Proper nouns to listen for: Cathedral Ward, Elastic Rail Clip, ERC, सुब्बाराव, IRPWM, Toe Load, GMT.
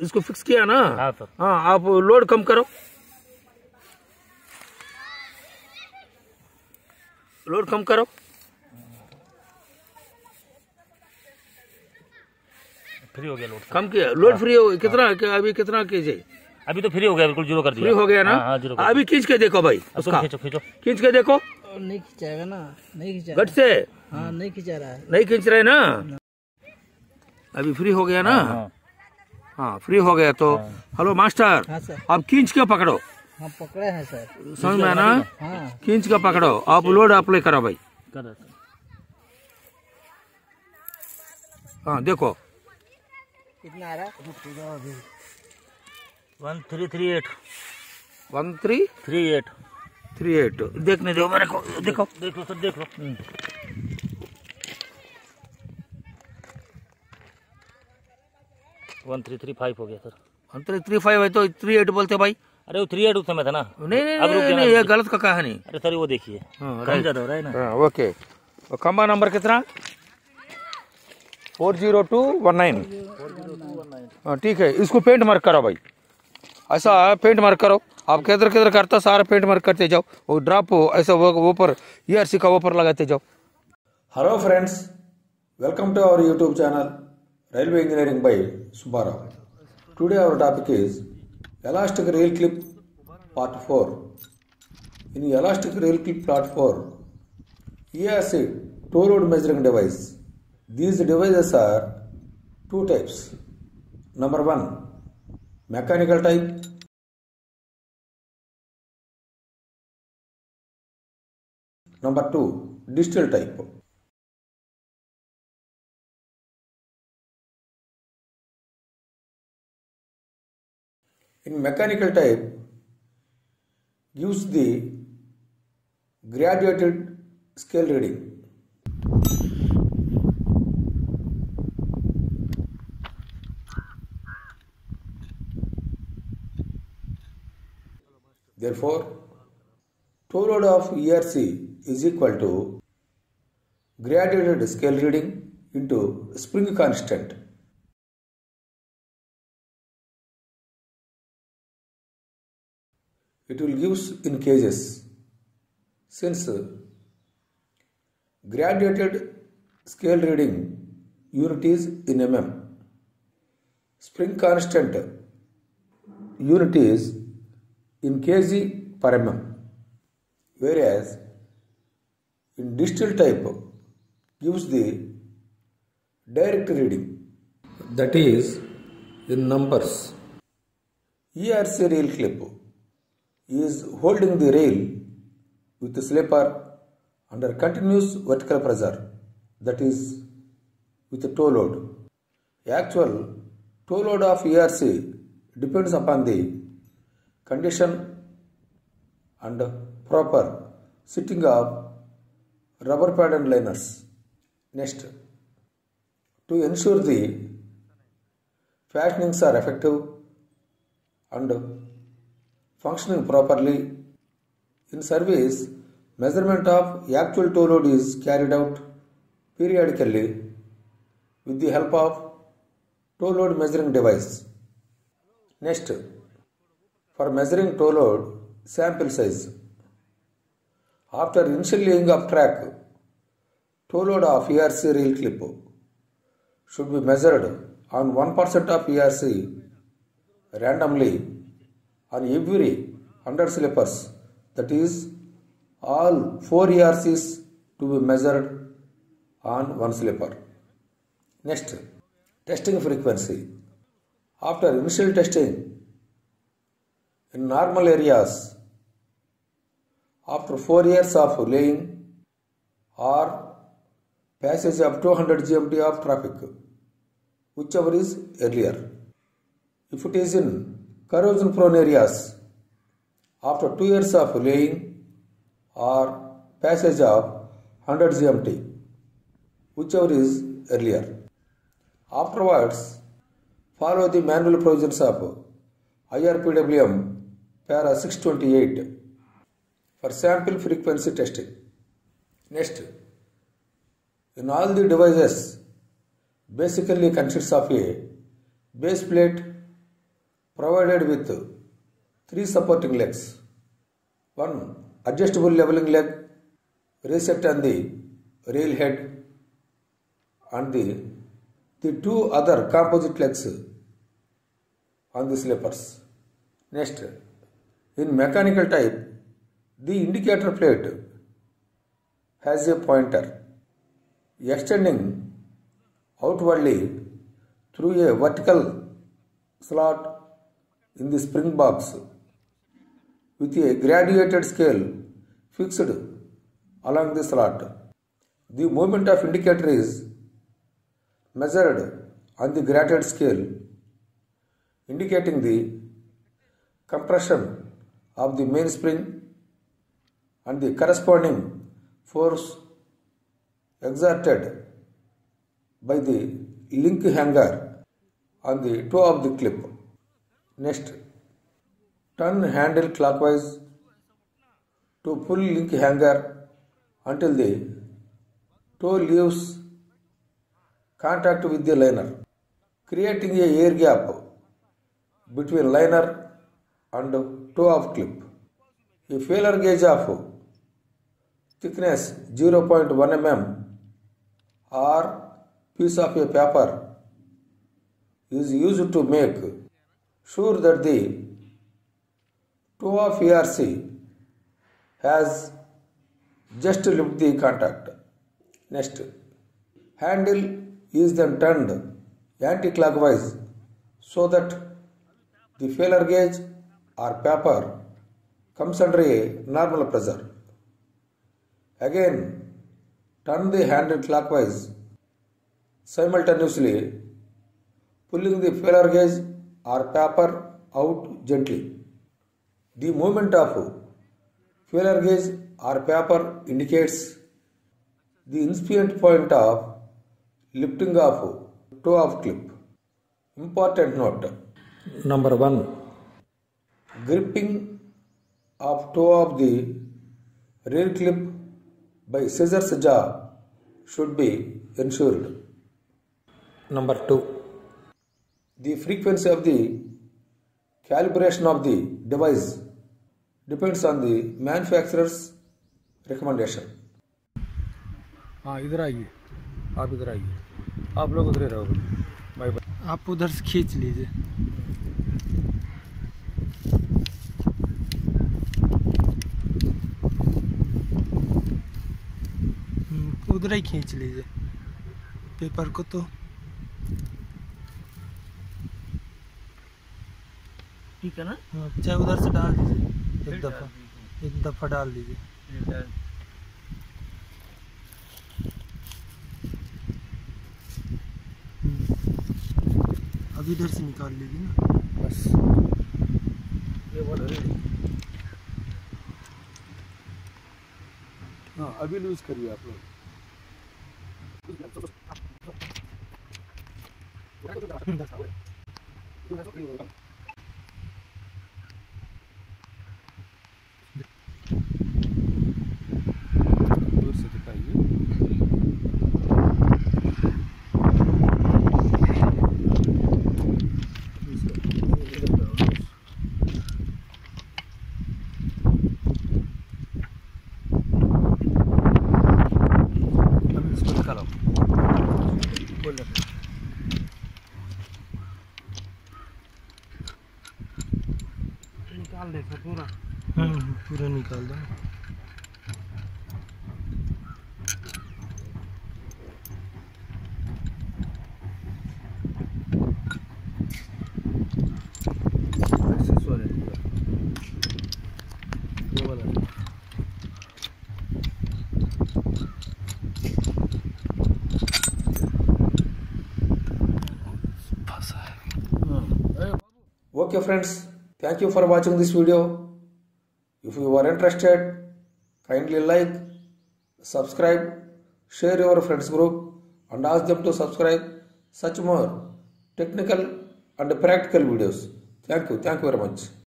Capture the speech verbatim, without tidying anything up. इसको फिक्स किया ना। हाँ तो हाँ आप लोड कम करो, लोड कम करो, फ्री हो गया लोड, कम किया लोड, फ्री हो गया। कितना कि अभी कितना कीजिए? अभी तो फ्री हो गया, बिल्कुल जीरो कर दिया। फ्री हो गया ना? हाँ, जीरो। अभी खींच के देखो भाई, उसका खींचो, खींचो, खींच के देखो। नहीं खींचाएगा ना, नहीं खींचा गट से। हाँ नहीं खींचा रहा है, नहीं खींच रहे ना, अभी फ्री हो गया ना। हाँ फ्री हो गया तो हेलो मास्टर, अब खींच के पकड़ो। हाँ पकड़े हैं सर, समझ में ना, खींच के पकड़ो। आप लोड अप्लाई करो भाई, हाँ देखो कितना आ रहा है। One three three eight one three three eight three eight देखने दो मेरे को, देखो देख लो सर, देख लो। वन थ्री थ्री फाइव हो गया sir. One three three five है तो थ्री एट बोलते भाई। अरे वो थ्री एट उस समय था ना। नहीं नहीं अब नहीं, नहीं ये गलत का कहानी। अरे सर वो देखिए कम ज़्यादा हो रहा है ना। ओके खंबा नंबर कितना? Four zero two one nine. हाँ ठीक है, इसको पेंट मार्क करो भाई, ऐसा पेंट मार्क करो। आप किधर किधर करता सारा पेंट मार्क करते जाओ, वो ड्रॉप ऐसा वो पर ईआरसी का वो पर लगाते जाओ। Hello friends, welcome to our YouTube channel railway engineering by सुब्बाराव। Today our topic is elastic rail clip part four. In elastic rail clip part four ERC toe load measuring device. These devices are two types. Number one, mechanical type. Number two, digital type. In mechanical type, gives the graduated scale reading. Therefore, tow load of E R C is equal to graduated scale reading into spring constant. It will give in cases, since graduated scale reading unit is in mm, spring constant unit is in kg per mm, whereas in digital type gives the direct reading, that is in numbers. E R C rail clip is holding the rail with the slipper under continuous vertical pressure, that is with the tow load. Actual tow load of E R C depends upon the condition and proper sitting of rubber pad and liners. Next, to ensure the fastenings are effective and functioning properly in service, measurement of actual tow load is carried out periodically with the help of tow load measuring device. Next, for measuring tow load sample size, after initial laying of track, tow load of E R C rail clip should be measured on one percent of E R C randomly on every one hundred slippers, that is all four E R Cs to be measured on one slipper. Next, testing frequency. After initial testing in normal areas, after four years of laying or passage of two hundred G M T of traffic, whichever is earlier. If it is in corrosion prone areas, after two years of laying or passage of one hundred G M T, whichever is earlier. Afterwards, follow the manual provisions of I R P W M para six twenty-eight for sample frequency testing. Next, in all the devices basically consists of a base plate provided with three supporting legs, one adjustable leveling leg, rail shaft and the rail head, and the, the two other composite legs on the sleepers. Next, in mechanical type, the indicator plate has a pointer extending outwardly through a vertical slot in the spring box with a graduated scale fixed along the slot. The movement of indicator is measured on the graduated scale, indicating the compression of the main spring and the corresponding force exerted by the link hanger on the toe of the clip. Next, turn handle clockwise to pull link hanger until the toe leaves contact with the liner, creating a air gap between liner and toe of clip. A feeler gauge of thickness zero point one millimeter or piece of a paper is used to make sure that the toe of E R C has just left the contact. Next, handle is then turned anti-clockwise so that the feeler gauge or paper comes under a normal pressure. Again, turn the handle clockwise, simultaneously pulling the feeler gauge or paper out gently. The movement of feeler gauge or paper indicates the incipient point of lifting of toe of clip. Important note. Number one. Gripping of toe of the rail clip by scissors jaw should be ensured. Number two. The frequency of the calibration of the device depends on the manufacturer's recommendation. हाँ इधर आइए, आप इधर आइए, आप लोग उधर रहोगे, बाय बाय। आप उधर से खींच लीजिए। उधर ही खींच लीजिए पेपर को तो ठीक है ना? चाहे उधर से डाल दीजिए एक दफा, एक दफा डाल दीजिए। अब इधर से निकाल लेगी ना बस। ये बोल रहे हाँ अभी लूज करिए आप लोग। दूर से दिखाइए। पूरा हम्म पूरा निकाल दो। Okay friends, thank you for watching this video. If you are interested, kindly like, subscribe, share your friends group and ask them to subscribe such more technical and practical videos. Thank you. Thank you very much.